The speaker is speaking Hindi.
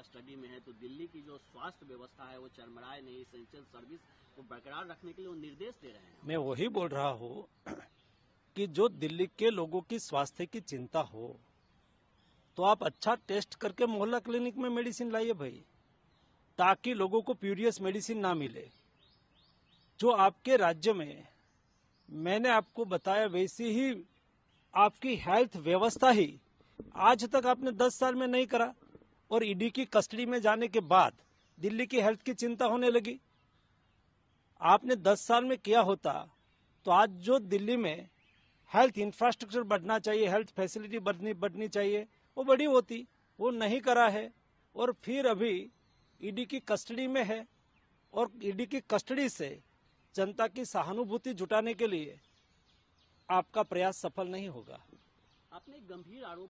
कस्टडी में है। तो दिल्ली की जो स्वास्थ्य व्यवस्था है वो चरमराए नहीं, एसेंशियल सर्विस को बरकरार रखने के लिए वो निर्देश दे रहे हैं। मैं वही बोल रहा हूँ कि जो दिल्ली के लोगों की स्वास्थ्य की चिंता हो तो आप अच्छा टेस्ट करके मोहल्ला क्लिनिक में मेडिसिन लाइए भाई, ताकि लोगों को प्यूरियस मेडिसिन ना मिले। जो आपके राज्य में मैंने आपको बताया वैसी ही आपकी हेल्थ व्यवस्था ही आज तक आपने 10 साल में नहीं करा, और ईडी की कस्टडी में जाने के बाद दिल्ली की हेल्थ की चिंता होने लगी। आपने 10 साल में किया होता तो आज जो दिल्ली में हेल्थ इंफ्रास्ट्रक्चर बढ़ना चाहिए, हेल्थ फैसिलिटी बढ़नी चाहिए, वो बड़ी होती, वो नहीं करा है। और फिर अभी ईडी की कस्टडी में है, और ईडी की कस्टडी से जनता की सहानुभूति जुटाने के लिए आपका प्रयास सफल नहीं होगा। आपने गंभीर आरोप